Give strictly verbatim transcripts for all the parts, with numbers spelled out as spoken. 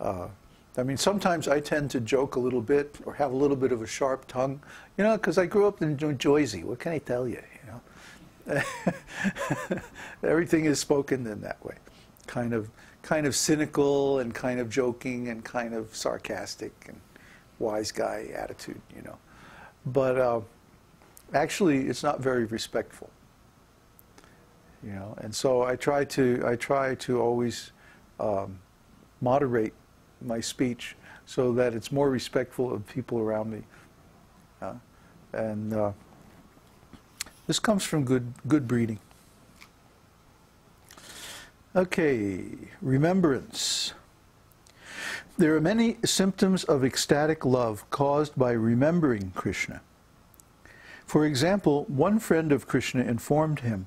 Uh, I mean, sometimes I tend to joke a little bit or have a little bit of a sharp tongue, you know, because I grew up in New Jersey. What can I tell you, you know? Everything is spoken in that way, kind of kind of cynical and kind of joking and kind of sarcastic and wise guy attitude, you know. But uh, actually, it's not very respectful, you know. And so I try to I try to always um, moderate my speech so that it's more respectful of people around me. Uh, and uh, this comes from good good breeding. Okay, remembrance. There are many symptoms of ecstatic love caused by remembering Krishna. For example, one friend of Krishna informed him,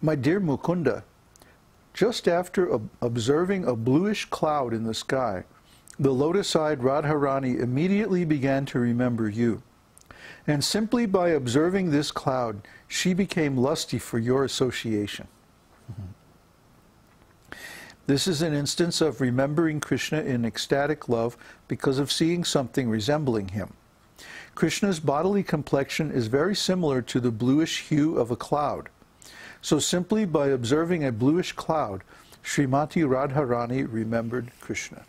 "My dear Mukunda, just after ob- observing a bluish cloud in the sky, the lotus-eyed Radharani immediately began to remember you. And simply by observing this cloud, she became lusty for your association." Mm-hmm. This is an instance of remembering Krishna in ecstatic love because of seeing something resembling him. Krishna's bodily complexion is very similar to the bluish hue of a cloud. So simply by observing a bluish cloud, Srimati Radharani remembered Krishna.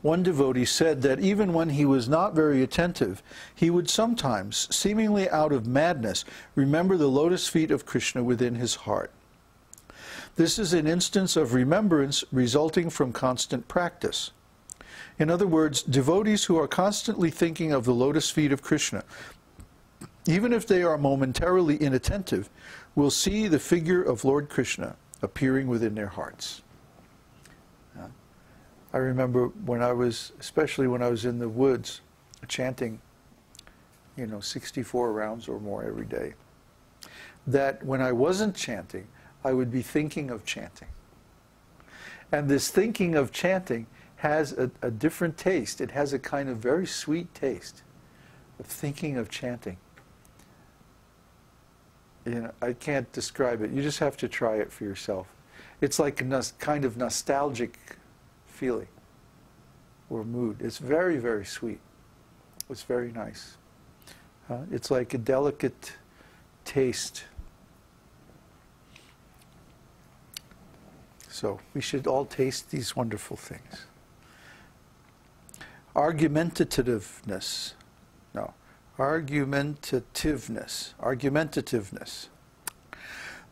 One devotee said that even when he was not very attentive, he would sometimes, seemingly out of madness, remember the lotus feet of Krishna within his heart. This is an instance of remembrance resulting from constant practice. In other words, devotees who are constantly thinking of the lotus feet of Krishna, even if they are momentarily inattentive, will see the figure of Lord Krishna appearing within their hearts. Uh, I remember when I was, especially when I was in the woods, chanting, you know, sixty-four rounds or more every day, that when I wasn't chanting, I would be thinking of chanting. And this thinking of chanting has a, a different taste. It has a kind of very sweet taste of thinking of chanting. You know, I can't describe it. You just have to try it for yourself. It's like a nos- kind of nostalgic feeling or mood. It's very, very sweet. It's very nice. Uh, it's like a delicate taste. So we should all taste these wonderful things. Argumentativeness. No. Argumentativeness. Argumentativeness.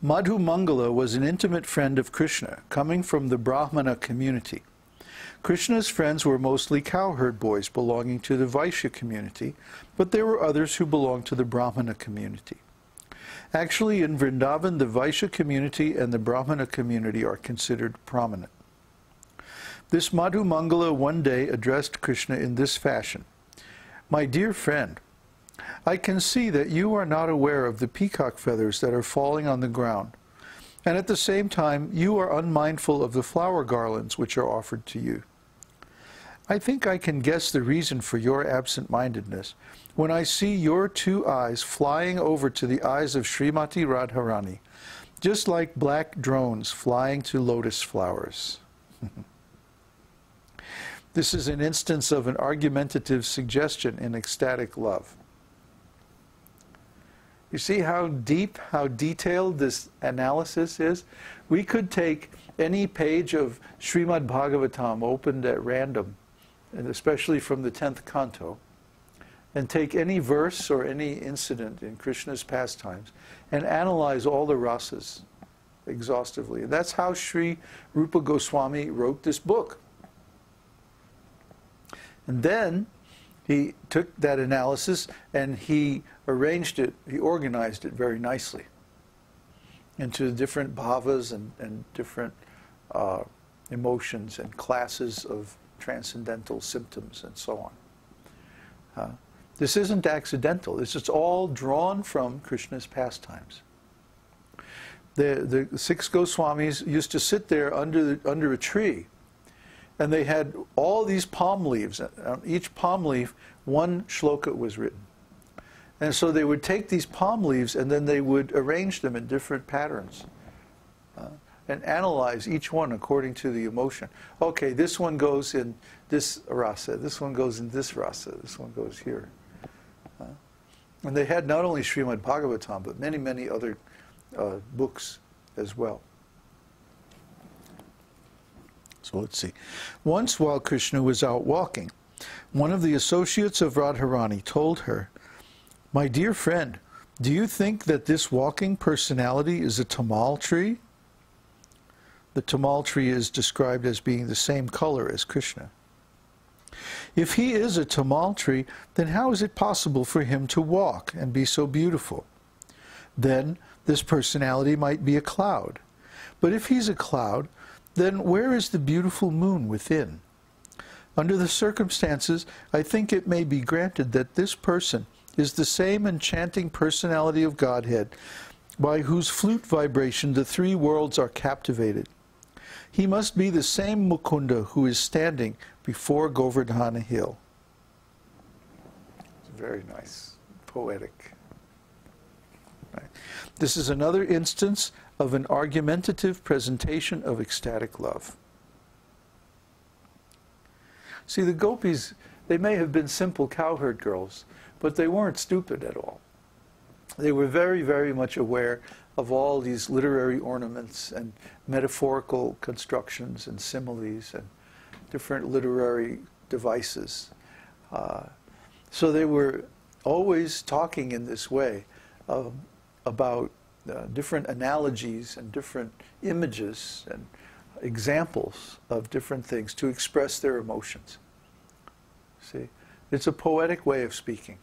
Madhu Mangala was an intimate friend of Krishna, coming from the Brahmana community. Krishna's friends were mostly cowherd boys belonging to the Vaishya community, but there were others who belonged to the Brahmana community. Actually, in Vrindavan, the Vaishya community and the Brahmana community are considered prominent. This Madhu Mangala one day addressed Krishna in this fashion. "My dear friend, I can see that you are not aware of the peacock feathers that are falling on the ground, and at the same time you are unmindful of the flower garlands which are offered to you. I think I can guess the reason for your absent-mindedness when I see your two eyes flying over to the eyes of Srimati Radharani, just like black drones flying to lotus flowers." This is an instance of an argumentative suggestion in ecstatic love. You see how deep, how detailed this analysis is? We could take any page of Srimad Bhagavatam opened at random, and especially from the tenth canto, and take any verse or any incident in Krishna's pastimes and analyze all the rasas exhaustively. And that's how Sri Rupa Goswami wrote this book. And then he took that analysis and he arranged it, he organized it very nicely into different bhavas and, and different uh, emotions and classes of transcendental symptoms and so on. Uh, this isn't accidental. This is all drawn from Krishna's pastimes. The, the six Goswamis used to sit there under, the, under a tree, and they had all these palm leaves. On each palm leaf, one shloka was written. And so they would take these palm leaves and then they would arrange them in different patterns. Uh, and analyze each one according to the emotion. Okay, this one goes in this rasa, this one goes in this rasa, this one goes here. Uh, and they had not only Srimad Bhagavatam, but many, many other uh, books as well. So let's see. Once while Krishna was out walking, one of the associates of Radharani told her, "My dear friend, do you think that this walking personality is a tamal tree?" The tamal tree is described as being the same color as Krishna. "If he is a tamal tree, then how is it possible for him to walk and be so beautiful? Then this personality might be a cloud. But if he's a cloud, then where is the beautiful moon within? Under the circumstances, I think it may be granted that this person is the same enchanting personality of Godhead, by whose flute vibration the three worlds are captivated. He must be the same Mukunda who is standing before Govardhana hill." It's very nice, poetic. Right. This is another instance of an argumentative presentation of ecstatic love. See, the gopis, they may have been simple cowherd girls, but they weren't stupid at all. They were very, very much aware of all these literary ornaments and metaphorical constructions and similes and different literary devices. Uh, so they were always talking in this way uh, about uh, different analogies and different images and examples of different things to express their emotions. See, it's a poetic way of speaking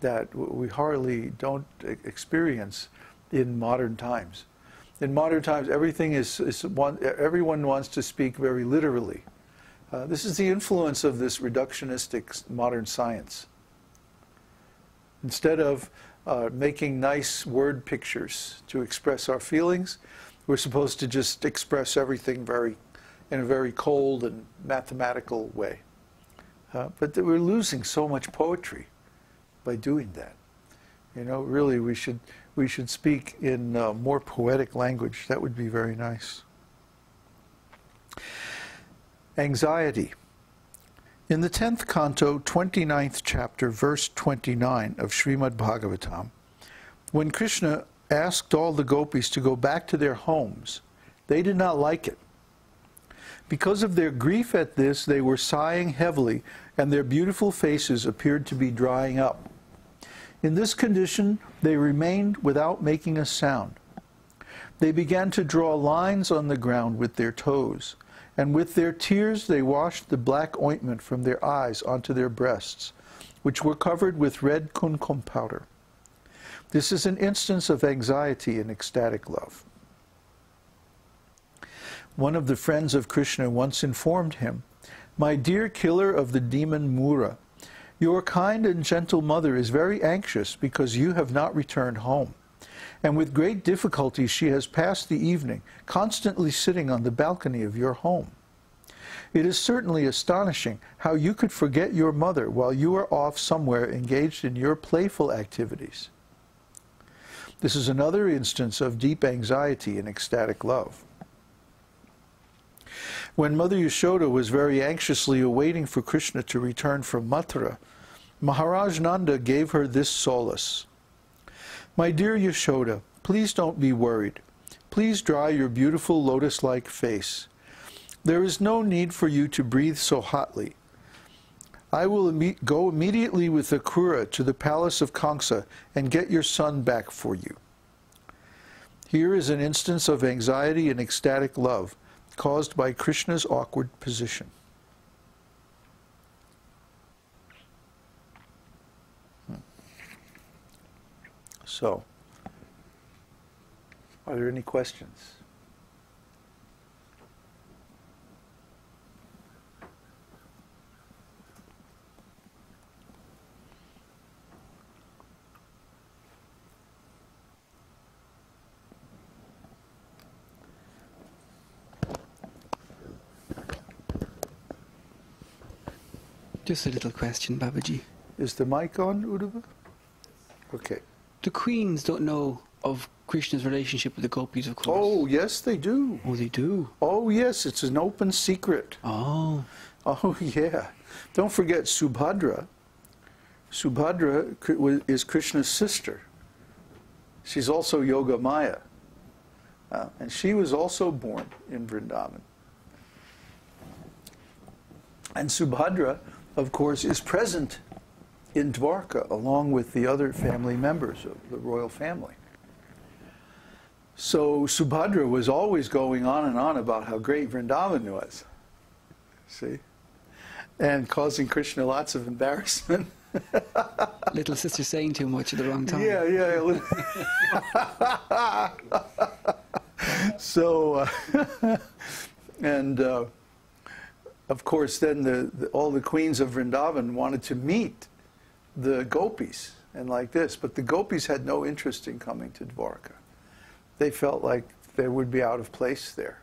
that we hardly don't experience in modern times. In modern times, everything is, is one, everyone wants to speak very literally. Uh, this is the influence of this reductionistic modern science. Instead of uh, making nice word pictures to express our feelings, we're supposed to just express everything very, in a very cold and mathematical way. Uh, but we're losing so much poetry by doing that. You know, really we should, we should speak in uh, more poetic language. That would be very nice. Anxiety. In the tenth canto, twenty-ninth chapter, verse twenty-nine of Srimad Bhagavatam, when Krishna asked all the gopis to go back to their homes, they did not like it. Because of their grief at this, they were sighing heavily, and their beautiful faces appeared to be drying up. In this condition, they remained without making a sound. They began to draw lines on the ground with their toes, and with their tears they washed the black ointment from their eyes onto their breasts, which were covered with red kunkum powder. This is an instance of anxiety in ecstatic love. One of the friends of Krishna once informed him, "My dear killer of the demon Mura, your kind and gentle mother is very anxious because you have not returned home, and with great difficulty she has passed the evening constantly sitting on the balcony of your home. It is certainly astonishing how you could forget your mother while you are off somewhere engaged in your playful activities." This is another instance of deep anxiety in ecstatic love. When Mother Yashoda was very anxiously awaiting for Krishna to return from Mathura, Maharaj Nanda gave her this solace. "My dear Yashoda, please don't be worried. Please dry your beautiful lotus-like face. There is no need for you to breathe so hotly. I will imme- go immediately with Akura to the palace of Kamsa and get your son back for you." Here is an instance of anxiety and ecstatic love caused by Krishna's awkward position. So, are there any questions? Just a little question, Babaji. Is the mic on, Uddhava? Okay. The queens don't know of Krishna's relationship with the gopis, of course. Oh, yes, they do. Oh, they do? Oh, yes, it's an open secret. Oh. Oh, yeah. Don't forget Subhadra. Subhadra is Krishna's sister. She's also Yogamaya. Uh, and she was also born in Vrindavan. And Subhadra, of course, is present in Dvarka, along with the other family members of the royal family. So Subhadra was always going on and on about how great Vrindavan was, see, and causing Krishna lots of embarrassment. Little sister saying too much at the wrong time. Yeah, yeah. So, uh, and uh, of course, then the, the, all the queens of Vrindavan wanted to meet the gopis and like this, but the gopis had no interest in coming to Dvarka. They felt like they would be out of place there.